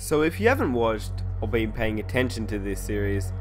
So if you haven't watched or been paying attention to this series,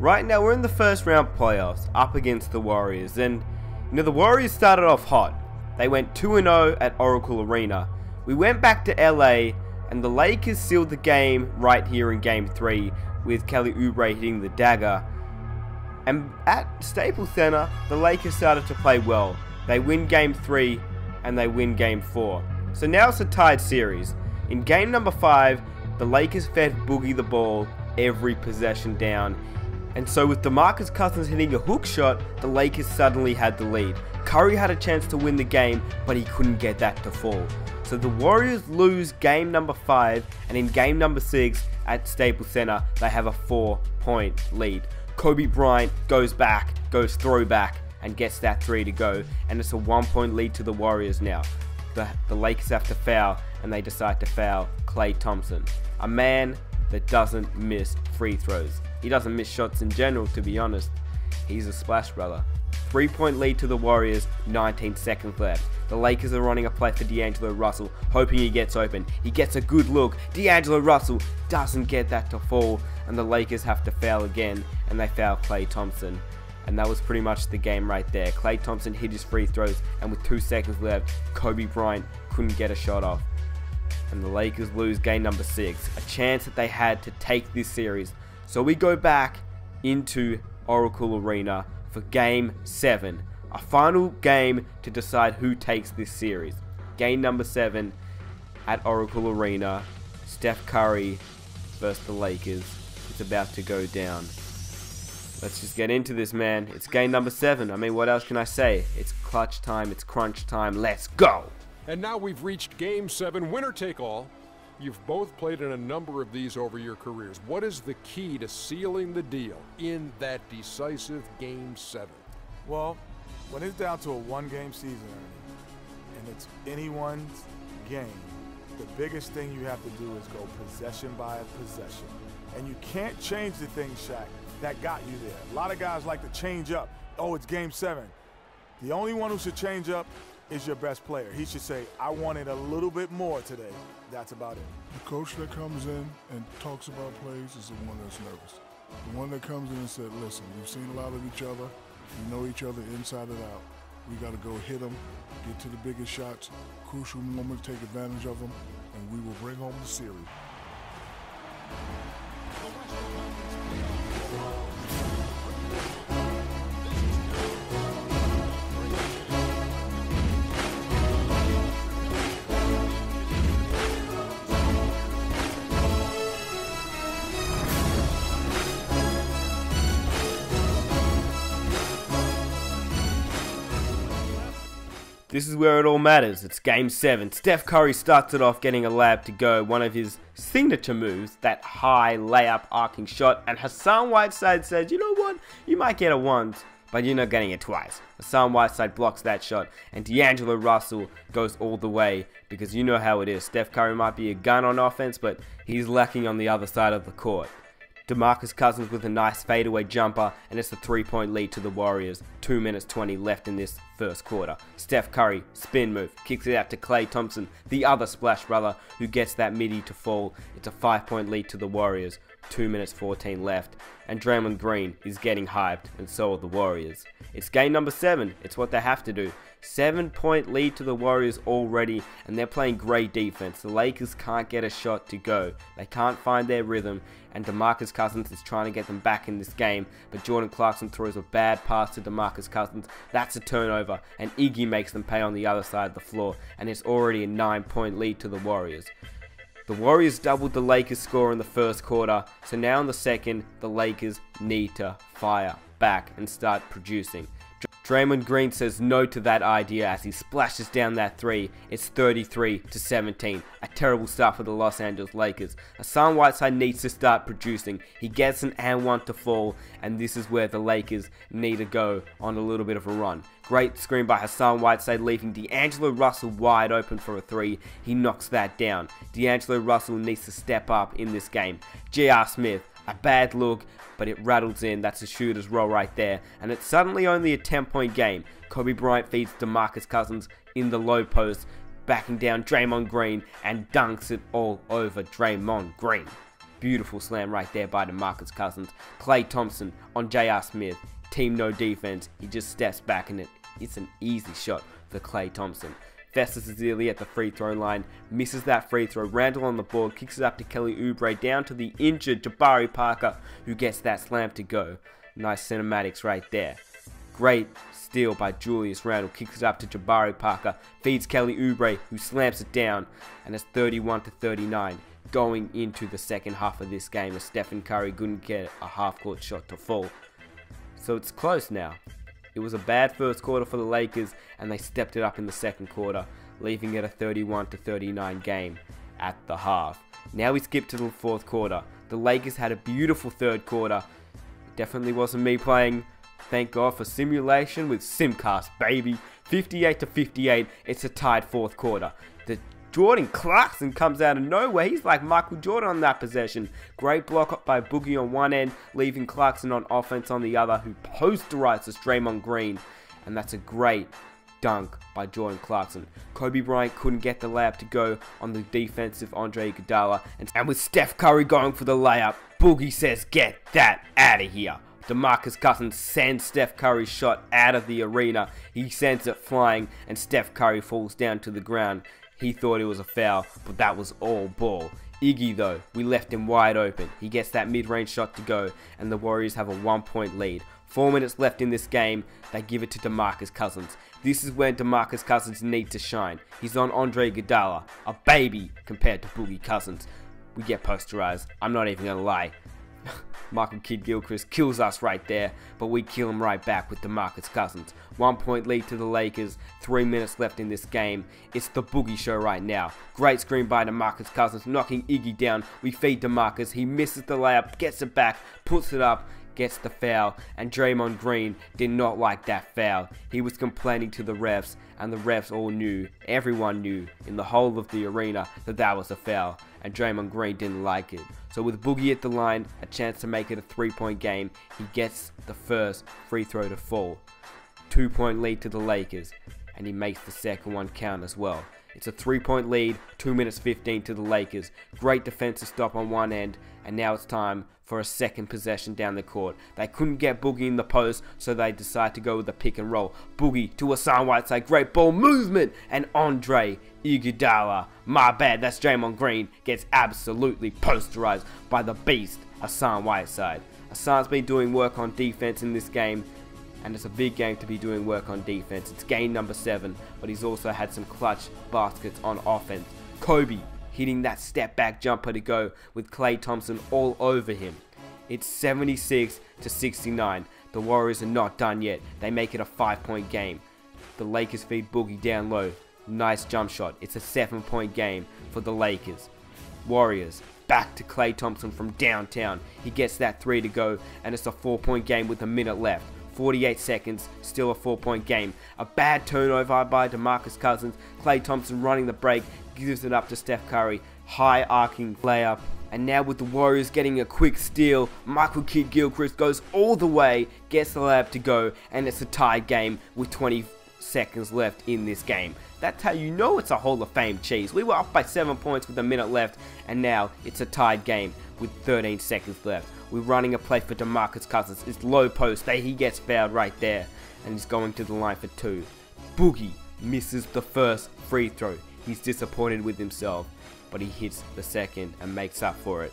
right now we're in the first round playoffs up against the Warriors, and you know the Warriors started off hot. They went 2-0 at Oracle Arena. We went back to LA and the Lakers sealed the game right here in game 3 with Kelly Oubre hitting the dagger. And at Staples Center, the Lakers started to play well. They win game 3 and they win game 4. So now it's a tied series. In game number 5, the Lakers fed Boogie the ball every possession down. And so with DeMarcus Cousins hitting a hook shot, the Lakers suddenly had the lead. Curry had a chance to win the game, but he couldn't get that to fall. So the Warriors lose game number 5, and in game number 6 at Staples Center, they have a 4-point lead. Kobe Bryant goes back, goes throwback, and gets that 3 to go, and it's a 1-point lead to the Warriors now. The Lakers have to foul, and they decide to foul Klay Thompson, a man that doesn't miss free throws. He doesn't miss shots in general, to be honest. He's a splash brother. 3-point lead to the Warriors, 19 seconds left. The Lakers are running a play for D'Angelo Russell, hoping he gets open. He gets a good look. D'Angelo Russell doesn't get that to fall, and the Lakers have to foul again, and they foul Klay Thompson. And that was pretty much the game right there. Klay Thompson hit his free throws, and with 2 seconds left, Kobe Bryant couldn't get a shot off. And the Lakers lose game number 6, a chance that they had to take this series. So we go back into Oracle Arena for game 7, a final game to decide who takes this series. Game number 7 at Oracle Arena, Steph Curry versus the Lakers. It's about to go down. Let's just get into this, man. It's game number 7. I mean, what else can I say? It's clutch time, it's crunch time, let's go! And now we've reached game 7, winner take all. You've both played in a number of these over your careers. What is the key to sealing the deal in that decisive game 7? Well, when it's down to a one-game season, and it's anyone's game, the biggest thing you have to do is go possession by possession. And you can't change the thing, Shaq, that got you there. A lot of guys like to change up. Oh, it's game 7. The only one who should change up is your best player. He should say, I wanted a little bit more today. That's about it. The coach that comes in and talks about plays is the one that's nervous. The one that comes in and said, listen, we've seen a lot of each other. We know each other inside and out. We got to go hit them, get to the biggest shots, crucial moment, take advantage of them, and we will bring home the series. This is where it all matters. It's game 7. Steph Curry starts it off getting a layup to go, one of his signature moves, that high layup arcing shot, and Hassan Whiteside says, you know what, you might get it once, but you're not getting it twice. Hassan Whiteside blocks that shot, and D'Angelo Russell goes all the way, because you know how it is. Steph Curry might be a gun on offense, but he's lacking on the other side of the court. DeMarcus Cousins with a nice fadeaway jumper, and it's a 3-point lead to the Warriors. 2 minutes 20 left in this first quarter. Steph Curry, spin move, kicks it out to Klay Thompson, the other splash brother, who gets that midi to fall. It's a 5-point lead to the Warriors. 2 minutes 14 left, and Draymond Green is getting hyped, and so are the Warriors. It's game number 7. It's what they have to do. 7-point lead to the Warriors already, and they're playing great defense. The Lakers can't get a shot to go. They can't find their rhythm, and DeMarcus Cousins is trying to get them back in this game, but Jordan Clarkson throws a bad pass to DeMarcus Cousins. That's a turnover, and Iggy makes them pay on the other side of the floor, and it's already a 9-point lead to the Warriors. The Warriors doubled the Lakers score in the first quarter, so now in the second, the Lakers need to fire back and start producing. Draymond Green says no to that idea as he splashes down that 3. It's 33-17. A terrible start for the Los Angeles Lakers. Hassan Whiteside needs to start producing. He gets an and one to fall, and this is where the Lakers need to go on a little bit of a run. Great screen by Hassan Whiteside, leaving D'Angelo Russell wide open for a 3. He knocks that down. D'Angelo Russell needs to step up in this game. J.R. Smith. A bad look, but it rattles in. That's a shooter's roll right there. And it's suddenly only a 10-point game. Kobe Bryant feeds DeMarcus Cousins in the low post. backing down Draymond Green and dunks it all over Draymond Green. Beautiful slam right there by DeMarcus Cousins. Klay Thompson on J.R. Smith. Team no defense. He just steps back and it's an easy shot for Klay Thompson. Festus Ezeali at the free throw line, misses that free throw. Randle on the ball, kicks it up to Kelly Oubre, down to the injured Jabari Parker, who gets that slam to go. Nice cinematics right there. Great steal by Julius Randle, kicks it up to Jabari Parker, feeds Kelly Oubre, who slams it down, and it's 31-39. Going into the second half of this game, as Stephen Curry couldn't get a half-court shot to fall. So it's close now. It was a bad first quarter for the Lakers, and they stepped it up in the second quarter, leaving it a 31-39 game at the half. Now we skip to the fourth quarter. The Lakers had a beautiful third quarter. Definitely wasn't me playing, thank God for simulation with Simcast, baby. 58-58, it's a tied fourth quarter. The Jordan Clarkson comes out of nowhere. He's like Michael Jordan on that possession. Great block up by Boogie on one end, leaving Clarkson on offense on the other, who posterizes Draymond Green. And that's a great dunk by Jordan Clarkson. Kobe Bryant couldn't get the layup to go on the defensive Andre Iguodala. And with Steph Curry going for the layup, Boogie says, "Get that out of here." DeMarcus Cousins sends Steph Curry's shot out of the arena. He sends it flying, and Steph Curry falls down to the ground. He thought it was a foul, but that was all ball. Iggy, though, we left him wide open. He gets that mid-range shot to go, and the Warriors have a one-point lead. 4 minutes left in this game. They give it to DeMarcus Cousins. This is where DeMarcus Cousins needs to shine. He's on Andre Iguodala, a baby compared to Boogie Cousins. We get posterized. I'm not even going to lie. Michael Kidd-Gilchrist kills us right there, but we kill him right back with DeMarcus Cousins. 1 point lead to the Lakers, 3 minutes left in this game. It's the Boogie show right now. Great screen by DeMarcus Cousins, knocking Iggy down. We feed DeMarcus, he misses the layup, gets it back, puts it up, gets the foul, and Draymond Green did not like that foul. He was complaining to the refs, and the refs all knew, everyone knew in the whole of the arena that that was a foul, and Draymond Green didn't like it. So with Boogie at the line, a chance to make it a three-point game, he gets the first free throw to fall. 2 point lead to the Lakers, and he makes the second one count as well. It's a 3 point lead, 2 minutes 15 to the Lakers. Great defensive stop on one end, and now it's time for a second possession down the court. They couldn't get Boogie in the post, so they decide to go with the pick and roll. Boogie to Hassan Whiteside, great ball movement, and Andre Iguodala, my bad, that's Draymond Green, gets absolutely posterized by the beast, Hassan Whiteside. Hassan's been doing work on defense in this game, and it's a big game to be doing work on defense. It's game number 7, but he's also had some clutch baskets on offense. Kobe hitting that step back jumper to go with Klay Thompson all over him. It's 76-69. The Warriors are not done yet. They make it a 5 point game. The Lakers feed Boogie down low. Nice jump shot. It's a 7 point game for the Lakers. Warriors back to Klay Thompson from downtown. He gets that three to go, and it's a 4 point game with a minute left. 48 seconds, still a 4 point game. A bad turnover by DeMarcus Cousins. Klay Thompson running the break, gives it up to Steph Curry. High arcing layup. And now with the Warriors getting a quick steal, Michael Kidd-Gilchrist goes all the way, gets the layup to go, and it's a tie game with 20 seconds left in this game. That's how you know it's a Hall of Fame cheese. We were up by 7 points with a minute left, and now it's a tied game with 13 seconds left. We're running a play for DeMarcus Cousins. It's low post. He gets fouled right there, and he's going to the line for two. Boogie misses the first free throw. He's disappointed with himself, but he hits the second and makes up for it.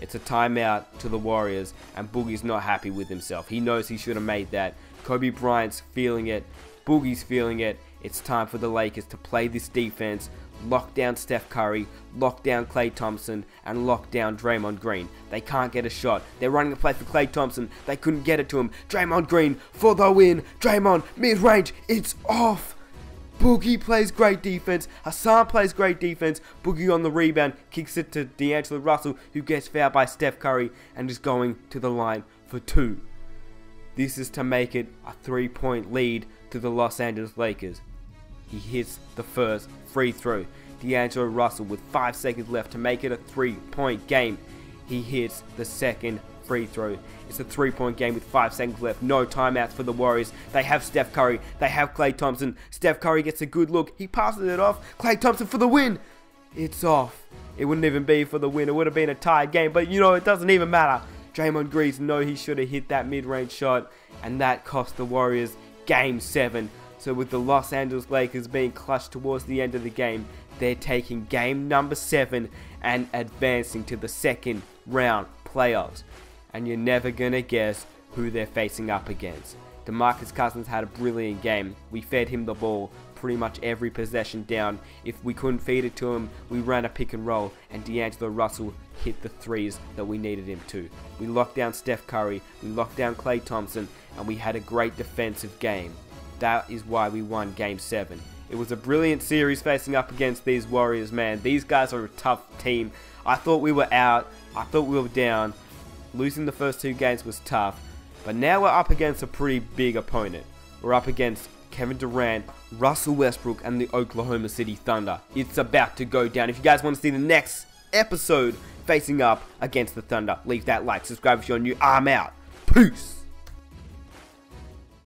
It's a timeout to the Warriors, and Boogie's not happy with himself. He knows he should have made that. Kobe Bryant's feeling it. Boogie's feeling it. It's time for the Lakers to play this defense, lock down Steph Curry, lock down Klay Thompson, and lock down Draymond Green. They can't get a shot. They're running a play for Klay Thompson. They couldn't get it to him. Draymond Green for the win. Draymond, mid-range, it's off. Boogie plays great defense. Hassan plays great defense. Boogie on the rebound, kicks it to D'Angelo Russell, who gets fouled by Steph Curry and is going to the line for two. This is to make it a 3 point lead to the Los Angeles Lakers. He hits the first free throw. D'Angelo Russell with 5 seconds left to make it a 3 point game. He hits the second free throw. It's a three-point game with 5 seconds left. No timeouts for the Warriors. They have Steph Curry. They have Klay Thompson. Steph Curry gets a good look. He passes it off. Klay Thompson for the win. It's off. It wouldn't even be for the win. It would have been a tied game, but you know, it doesn't even matter. Draymond Green, no, he should have hit that mid-range shot, and that cost the Warriors Game 7. So with the Los Angeles Lakers being clutched towards the end of the game, they're taking game number 7 and advancing to the second round playoffs. And you're never going to guess who they're facing up against. DeMarcus Cousins had a brilliant game. We fed him the ball pretty much every possession down. If we couldn't feed it to him, we ran a pick and roll, and D'Angelo Russell hit the threes that we needed him to. We locked down Steph Curry, we locked down Klay Thompson, and we had a great defensive game. That is why we won Game 7. It was a brilliant series facing up against these Warriors, man. These guys are a tough team. I thought we were out. I thought we were down. Losing the first two games was tough. But now we're up against a pretty big opponent. We're up against Kevin Durant, Russell Westbrook, and the Oklahoma City Thunder. It's about to go down. If you guys want to see the next episode facing up against the Thunder, leave that like, subscribe if you're new. I'm out. Peace.